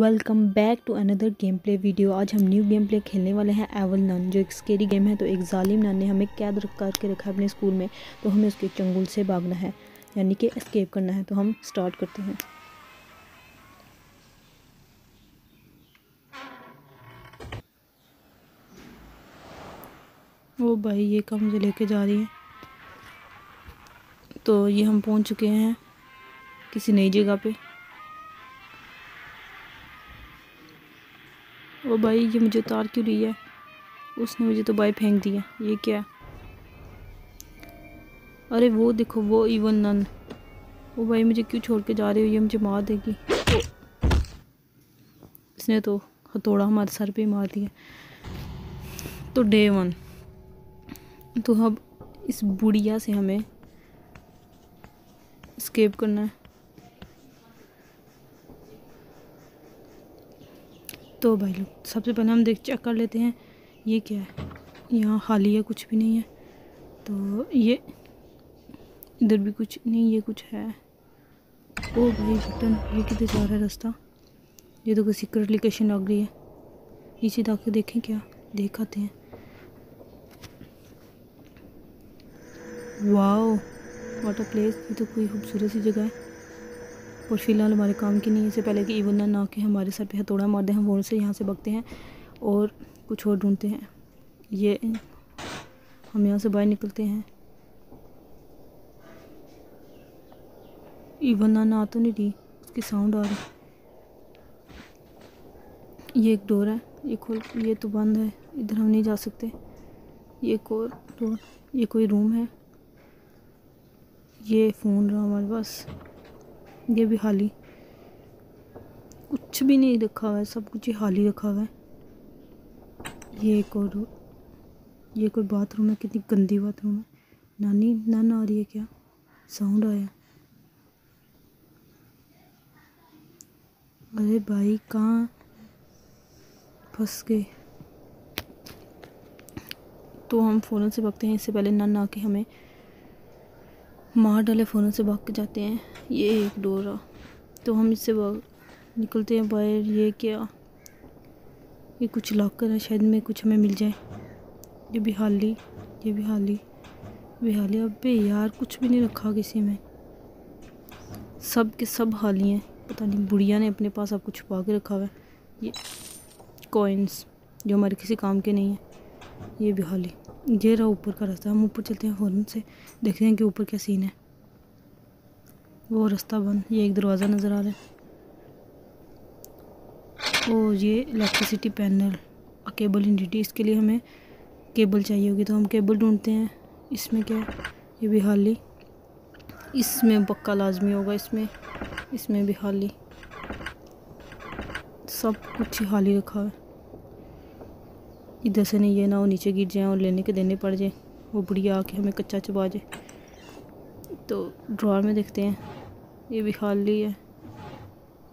Welcome back to another game play video. आज हम new game play खेलने वाले हैं एविल नन, जो एक स्केरी गेम है। तो एक जालिम नन ने हमें कैद करके रखा है अपने स्कूल में, तो हमें उसके चंगुल से भागना है, यानी कि एस्केप करना है। तो हम स्टार्ट करते हैं। वो भाई ये कब मुझे लेके जा रही है। तो ये हम पहुंच चुके हैं किसी नई जगह पे। वो भाई ये मुझे उतार क्यों रही है? उसने मुझे तो भाई फेंक दिया। ये क्या? अरे वो देखो, वो इवन नन। वो भाई मुझे क्यों छोड़ के जा रही हो? ये मुझे मार देगी। इसने तो हथौड़ा हमारे सर पे मार दिया। तो डे वन, तो अब इस बुढ़िया से हमें एस्केप करना है। तो भाई लोग सबसे पहले हम चेक कर लेते हैं ये क्या है। यहाँ खाली है, कुछ भी नहीं है। तो ये इधर भी कुछ नहीं, ये कुछ है। ओ भाई बटन, ये किधर जा रहा है रास्ता? ये तो कोई सीक्रेट लोकेशन लग रही है। नीचे जाके देखें क्या दिखाते हैं। वाओ वाटर प्लेस, ये तो कोई खूबसूरत सी जगह है। और फिलहाल हमारे काम की नहीं है। इससे पहले कि इवन नन आके हमारे सर पे हथौड़ा मार दें, हम वोर से यहाँ से भगते हैं और कुछ और ढूंढते हैं। ये हम यहाँ से बाहर निकलते हैं। इवन नन आ तो नहीं रही, उसकी साउंड आ रही। ये एक डोर है, ये खोल, ये तो बंद है, इधर हम नहीं जा सकते। ये एक और डोर, ये कोई रूम है। ये फ़ोन रहा हमारे पास, ये भी खाली, कुछ भी नहीं रखा हुआ है, सब कुछ ही खाली रखा हुआ है। ये एक और, ये कोई बाथरूम है, कितनी गंदी बाथरूम है। नानी नन आ रही है क्या? साउंड आया। अरे भाई कहाँ फंस गए। तो हम फ़ौरन से भागते हैं, इससे पहले नन आके हमें मार डाले। फ़ोन से भाग के जाते हैं। ये एक डोर आ, तो हम इससे निकलते हैं बाहर। ये क्या? ये कुछ लॉकर है, शायद में कुछ हमें मिल जाए। ये भी हाली, ये भी हाली, भी हाली। अबे यार कुछ भी नहीं रखा किसी में, सब के सब हाली हैं। पता नहीं बुढ़िया ने अपने पास सब कुछ छुपा के रखा हुआ है। ये कॉइन्स जो हमारे किसी काम के नहीं है, ये भी हाली। ये रहा ऊपर का रास्ता, हम ऊपर चलते हैं। फ़ौरन से देखते हैं कि ऊपर क्या सीन है। वो रास्ता बंद। ये एक दरवाज़ा नज़र आ रहा है। ओ ये इलेक्ट्रिसिटी पैनल, केबल इंडिटी, इसके लिए हमें केबल चाहिए होगी। तो हम केबल ढूंढते हैं। इसमें क्या? ये भी हाली, इसमें पक्का लाजमी होगा। इसमें, इसमें भी हाली, सब कुछ ही हाली रखा है। इधर से नहीं, ये ना वो नीचे गिर जाए और लेने के देने पड़ जाए, वो बुढ़िया आके हमें कच्चा चबा जाए। तो ड्रॉर में देखते हैं। ये भी खाली है।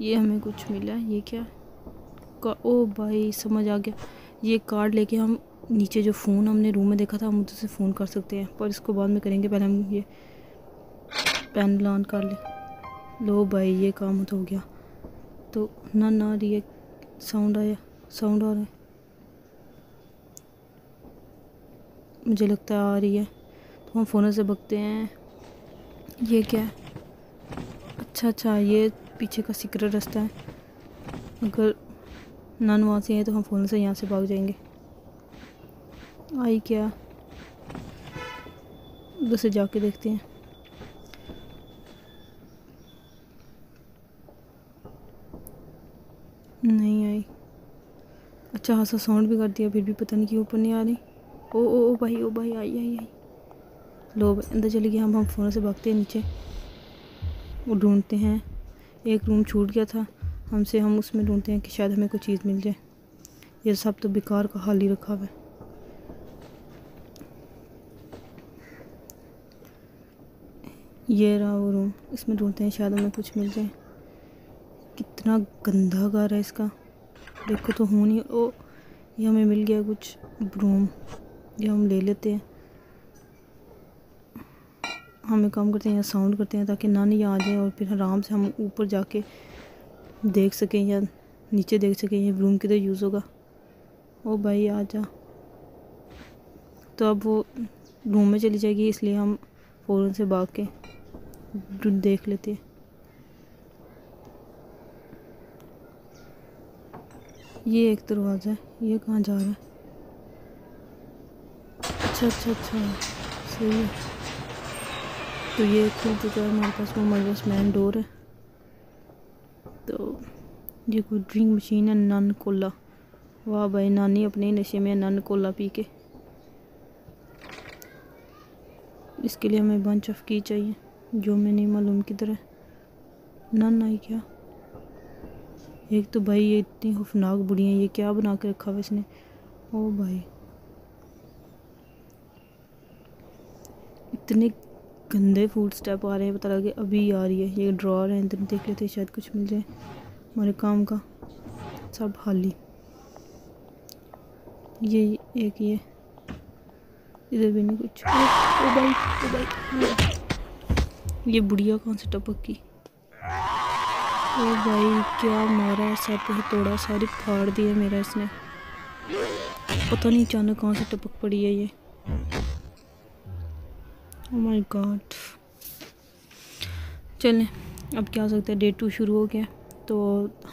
ये हमें कुछ मिला है। ये क्या? ओ भाई समझ आ गया। ये कार्ड लेके हम नीचे, जो फ़ोन हमने रूम में देखा था, हम उधर से फ़ोन कर सकते हैं, पर इसको बाद में करेंगे। पहले हम ये पैन लान कर ले। लो भाई ये काम तो हो गया। तो ना रही है, साउंड आया, साउंड आ रहा है, मुझे लगता है आ रही है। तो हम फ़ोन से भगते हैं। ये क्या है? अच्छा, ये पीछे का सीक्रेट रास्ता है। अगर नन वहाँ से है तो हम फ़ोन से यहाँ से भाग जाएंगे। आई क्या? उधर से जाके देखते हैं। नहीं आई। अच्छा खासा साउंड भी कर दिया, फिर भी पता नहीं क्यों ऊपर नहीं आ रही। ओ ओ ओ भाई, ओ भाई आई आई आई। लो अंदर चली गई। हम फ़ोन से भागते हैं नीचे, वो ढूंढते हैं। एक रूम छूट गया था हमसे, हम उसमें ढूंढते हैं कि शायद हमें कोई चीज़ मिल जाए। ये सब तो बेकार का हाल ही रखा हुआ है। ये रहा वो रूम, इसमें ढूंढते हैं, शायद हमें कुछ मिल जाए। कितना गंदा घर है इसका, देखो तो हूँ नहीं। ओ ये हमें मिल गया कुछ, ब्रूम, ये हम ले लेते हैं। हमें काम करते हैं या साउंड करते हैं ताकि नानी आ जाए और फिर आराम से हम ऊपर जाके देख सकें या नीचे देख सके ये रूम किधर यूज़ होगा। ओ भाई आ जा। तो अब वो रूम में चली जाएगी, इसलिए हम फ़ौरन से भाग के देख लेते हैं। ये एक दरवाज़ा है, ये कहाँ जा रहा है? अच्छा अच्छा अच्छा सही है। तो ये खुल चुका है हमारे पास, वो मर्गस मैन डोर है। तो ये कोई ड्रिंक मशीन है, नन कोला। वाह भाई नानी अपने नशे में नन कोला पी के। इसके लिए हमें बंच ऑफ की चाहिए जो मैं नहीं मालूम किधर है। नन आई क्या? एक तो भाई ये इतनी खौफनाक बुढ़ी है, ये क्या बना के रखा हुआ इसने। ओ भाई इतने गंदे फूड स्टेप आ रहे हैं, पता लगे अभी आ रही है। ये ड्रॉर है, इधर देख लेते हैं शायद कुछ मिल जाए हमारे काम का। सब हाली। ये एक ये इधर भी नहीं कुछ। ओ भाई ये बुढ़िया कौन से टपक की। ओ भाई क्या मारा है, सब हथौड़ा सारी फाड़ दिया मेरा इसने। पता नहीं अचानक कहाँ से टपक पड़ी है ये। Oh my God. चलें अब क्या हो सकता है, डे टू शुरू हो गया। तो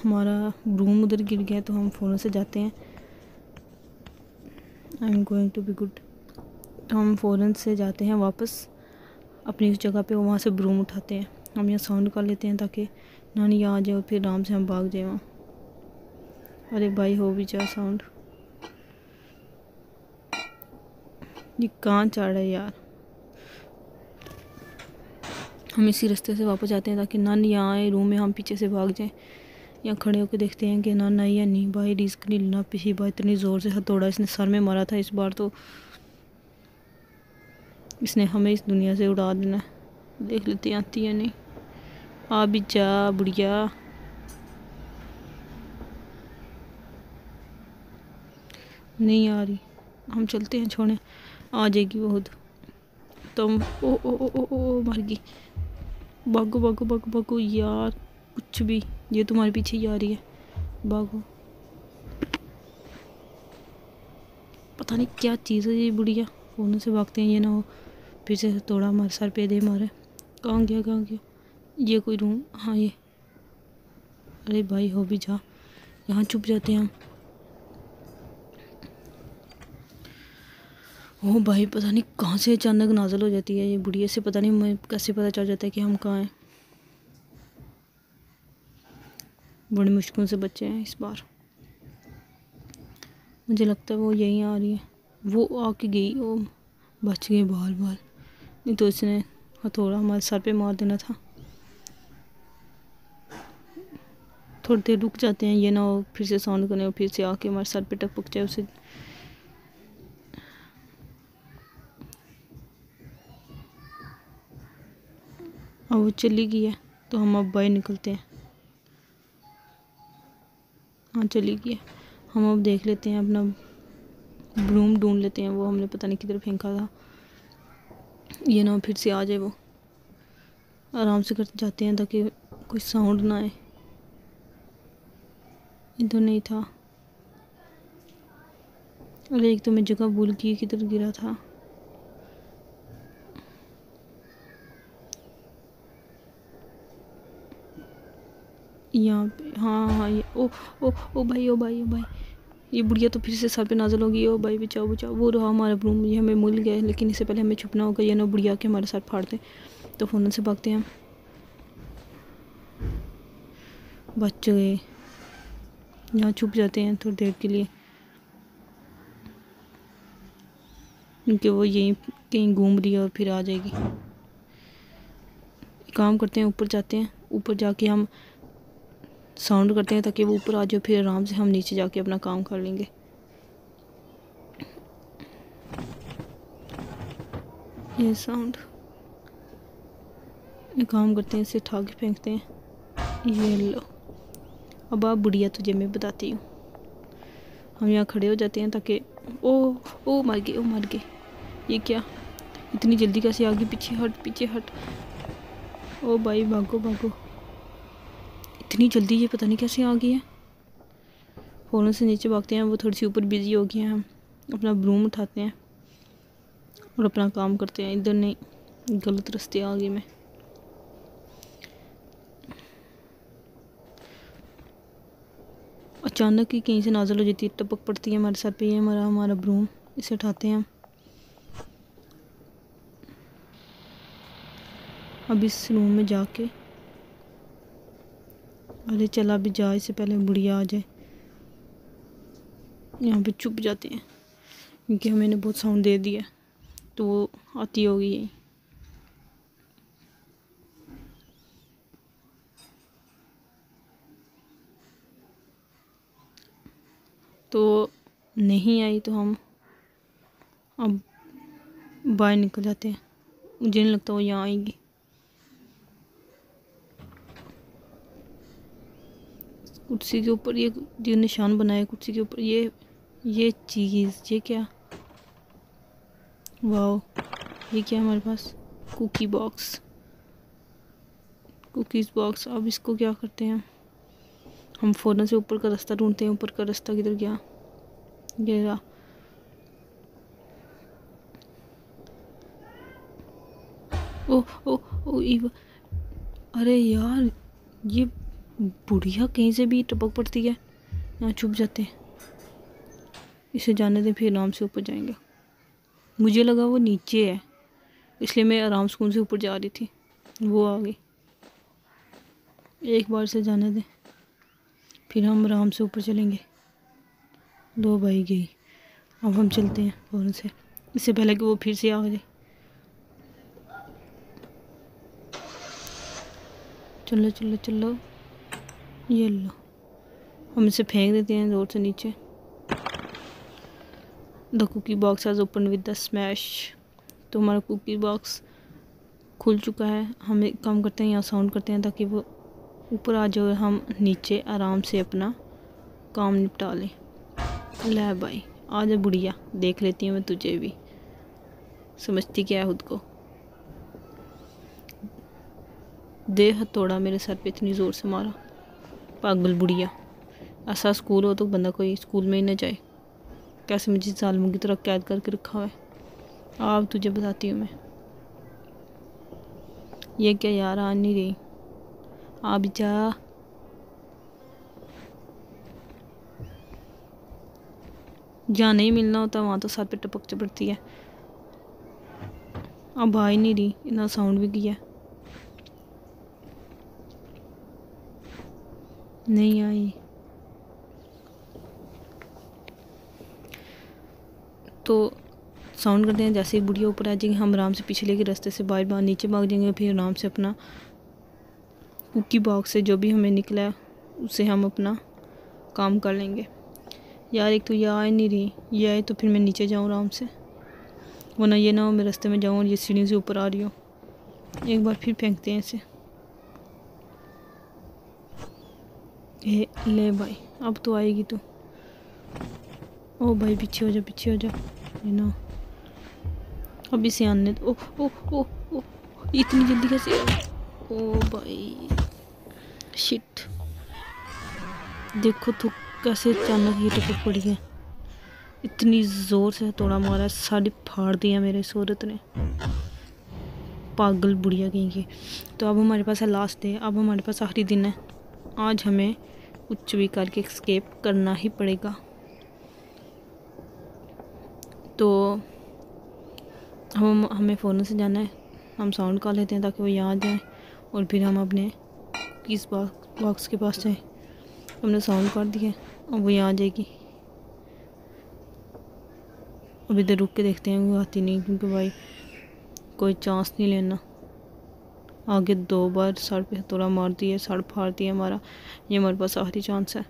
हमारा रूम उधर गिर गया, तो हम फ़ौरन से जाते हैं। I am going to be good. तो हम फ़ौरन से जाते हैं वापस अपनी उस जगह पे, वहाँ से ब्रूम उठाते हैं। हम यहाँ साउंड कर लेते हैं ताकि नानी यहाँ आ जाए और फिर आराम से हम भाग जाए वहाँ। अरे भाई हो भी जा साउंड। ये कहाँ चढ़ा है यार। हम इसी रास्ते से वापस जाते हैं ताकि नानी यहाँ आए रूम में, हम पीछे से भाग जाएं। यहाँ खड़े होकर देखते हैं कि नानी आई या नहीं। भाई रिस्क नहीं लेना। पिछली बार इतनी ज़ोर से हथौड़ा इसने सर में मारा था, इस बार तो इसने हमें इस दुनिया से उड़ा देना है। देख लेते हैं आती है नहीं। आ भी जा बुढ़िया। नहीं आ रही, हम चलते हैं छोड़ें, आ जाएगी वो खुद। तो हम ओ ओ ओ ओ ओ मर गई। भागो भागो भागो भागो यार, कुछ भी ये तुम्हारे पीछे ही आ रही है। भागो। पता नहीं क्या चीज़ है ये बुढ़िया। फोन से भागते हैं ये ना हो फिर से थोड़ा हमारे सर पे दे मारे। कहाँ गया कहाँ गया? ये कोई रूम, हाँ ये। अरे भाई हो भी जा, यहाँ छुप जाते हैं हम। ओ भाई पता नहीं कहाँ से अचानक नाजल हो जाती है ये बुढ़िया से। पता नहीं मैं कैसे पता चल जाता है कि हम कहाँ हैं। बड़ी मुश्किल से बचे हैं इस बार। मुझे लगता है वो यहीं आ रही है। वो आके गई। ओ बच गए बाल बाल, नहीं तो इसने हथौड़ा हमारे सर पे मार देना था। थोड़ी देर रुक जाते हैं ये ना हो फिर से साउंड करने और फिर से आके हमारे सर पे टपक जाए उसे। अब वो चली गई है तो हम अब बाहर निकलते हैं। हाँ चली गई है। हम अब देख लेते हैं अपना ब्रूम, ढूंढ लेते हैं। वो हमने पता नहीं किधर फेंका था, ये ना फिर से आ जाए वो। आराम से करते जाते हैं ताकि कोई साउंड ना आए। इधर नहीं था। अरे एक तो मैं जगह भूल गई किधर गिरा था। यहाँ पे हाँ हाँ ये। ओ ओ ओ भाई ओ भाई ओ भाई ये बुढ़िया तो फिर से सर पे नाजल होगी। ओ भाई बचाओ बचाओ। वो रहा हमारा ब्रूम, ये हमें मिल गया। लेकिन इससे पहले हमें छुपना होगा, ये ना बुढ़िया के हमारे साथ फाड़ते। तो फोन से भागते हैं। बच गए। यहाँ छुप जाते हैं थोड़ी देर के लिए क्योंकि वो यहीं कहीं घूम रही है और फिर आ जाएगी। काम करते हैं ऊपर जाते हैं। ऊपर जाके हम साउंड करते हैं ताकि वो ऊपर आ जाए, फिर आराम से हम नीचे जाके अपना काम कर लेंगे। ये साउंड काम करते हैं, इसे उठा के फेंकते हैं। ये लो। अब आप बुढ़िया तुझे मैं बताती हूँ। हम यहाँ खड़े हो जाते हैं ताकि ओ ओ मर गए ओ मर गए। ये क्या इतनी जल्दी कैसे आ गई? पीछे हट पीछे हट। ओ भाई भागो भागो। इतनी जल्दी ये पता नहीं कैसे आ गई है। कॉलों से नीचे भागते हैं, वो थोड़ी सी ऊपर बिजी हो गए हैं। हम अपना ब्रूम उठाते हैं और अपना काम करते हैं। इधर नहीं, गलत रास्ते आ गई मैं। अचानक ही कहीं से नाजल हो जाती है, टपक पड़ती है हमारे सर पे। ये हमारा ब्रूम, इसे उठाते हैं। अब इस रूम में जाके, अरे चला भी जा, इससे पहले बुढ़िया आ जाए। यहाँ पे छुप जाते हैं क्योंकि मैंने बहुत साउंड दे दिया, तो वो आती होगी। तो नहीं आई तो हम अब बाहर निकल जाते हैं। मुझे नहीं लगता वो यहाँ आएगी। कुर्सी के ऊपर ये जो निशान बनाया कुर्सी के ऊपर, ये चीज़, ये क्या? वाह, ये क्या हमारे पास? Cookie box, cookies box. अब इसको क्या करते हैं हम? फ़ौरन से ऊपर का रास्ता ढूंढते हैं। ऊपर का रास्ता किधर गया? ये रहा। ओ ओ ओ ईवा, अरे यार ये बुढ़िया कहीं से भी टपक पड़ती है। यहाँ छुप जाते हैं, इसे जाने दें, फिर आराम से ऊपर जाएंगे। मुझे लगा वो नीचे है, इसलिए मैं आराम सुकून से ऊपर जा रही थी। वो आ गई, एक बार से जाने दें, फिर हम आराम से ऊपर चलेंगे। दो भाई गई। अब हम चलते हैं फ़ौरन से, इससे पहले कि वो फिर से आ जाए। चलो चलो चलो, ये लो। हम इसे फेंक देते हैं रोड से नीचे। द कुकी बॉक्स आज ओपन विद द स्मैश। तो हमारा कुकी बॉक्स खुल चुका है। हम एक काम करते हैं, यहाँ साउंड करते हैं ताकि वो ऊपर आ जाओ, हम नीचे आराम से अपना काम निपटा लें। ले भाई आ जा बुढ़िया, देख लेती हूँ मैं तुझे भी, समझती क्या है खुद को। दे हथौड़ा मेरे सर पे, इतनी ज़ोर से मारा। पागल बुढ़िया, ऐसा स्कूल हो तो बंदा कोई स्कूल में ही ना जाए। कैसे मुझे जालिमों की तरह कैद करके रखा हुआ है। आप तुझे बताती हूँ मैं। ये क्या यार, आ नहीं रही। आप जा, जहाँ नहीं मिलना होता वहाँ तो सर पे टपक चपड़ती है। अब आ ही नहीं रही, इतना साउंड भी किया, नहीं आई। तो साउंड करते हैं, जैसे ही बुढ़िया ऊपर आ जाएंगे हम आराम से पिछले के रास्ते से बाहर नीचे भाग जाएंगे, फिर आराम से अपना कुकी बॉक्स से जो भी हमें निकला है उसे हम अपना काम कर लेंगे। यार एक तो यह आ नहीं रही, ये आए तो फिर मैं नीचे जाऊँ आराम से, वरना ये ना हो मैं रास्ते में जाऊँ और ये सीढ़ी से ऊपर आ रही हो। एक बार फिर फेंकते हैं इसे। ले भाई, अब तो आएगी तो। ओ भाई पीछे हो जा, पीछे हो जा, ये ना। अब इसे आने दो। ओ ओ ओ ओ, इतनी जल्दी कैसे? ओ भाई शिट, देखो तो कैसे अचानक ये टपक पड़ी है। इतनी ज़ोर से हथौड़ा मारा, साड़ी फाड़ दिया मेरे इस औरत ने। पागल बुढ़िया कहीं की। तो अब हमारे पास है लास्ट डे, अब हमारे पास आखिरी दिन है। आज हमें कुछ भी करके एस्केप करना ही पड़ेगा। तो हमें फ़ौरन से जाना है। हम साउंड कर लेते हैं ताकि वो यहाँ आ जाए और फिर हम अपने किस बॉक्स के पास जाएँ। हमने साउंड कर दिया, अब वो यहाँ आ जाएगी। अब इधर रुक के देखते हैं, वो आती नहीं, क्योंकि भाई कोई चांस नहीं लेना। आगे दो बार सर पे हथौड़ा मार दिया, सर फाड़ दिया हमारा। ये हमारे पास आखिरी चांस है,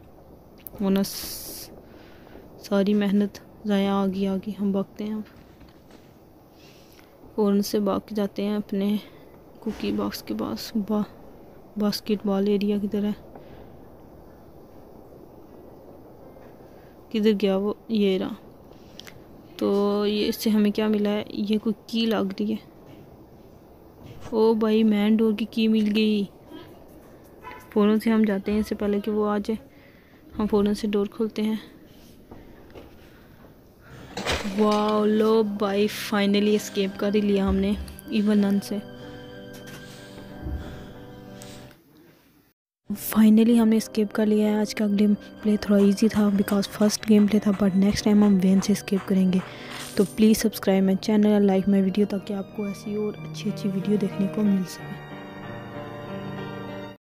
वरना सारी मेहनत ज़ाया। आगे आगे हम भागते हैं, अब फ़ौरन से भाग के जाते हैं अपने कुकी बॉक्स के पास। बास्केटबॉल एरिया किधर है? किधर गया वो? ये रहा। तो ये इससे हमें क्या मिला है? ये कोई की लग रही है। ओ भाई मैन डोर की मिल गई। फ़ौरन से हम जाते हैं इससे पहले कि वो आ जाए। हम फ़ौरन से डोर खोलते हैं। वाओ, लो भाई फाइनली एस्केप कर ही लिया हमने इवन नन से। फाइनली हमने एस्केप कर लिया है। आज का गेम प्ले थोड़ा इजी था बिकॉज फर्स्ट गेम प्ले था, बट नेक्स्ट टाइम हम वैन से एस्केप करेंगे। तो please subscribe my channel, like my video, ताकि आपको ऐसी और अच्छी अच्छी वीडियो देखने को मिल सके।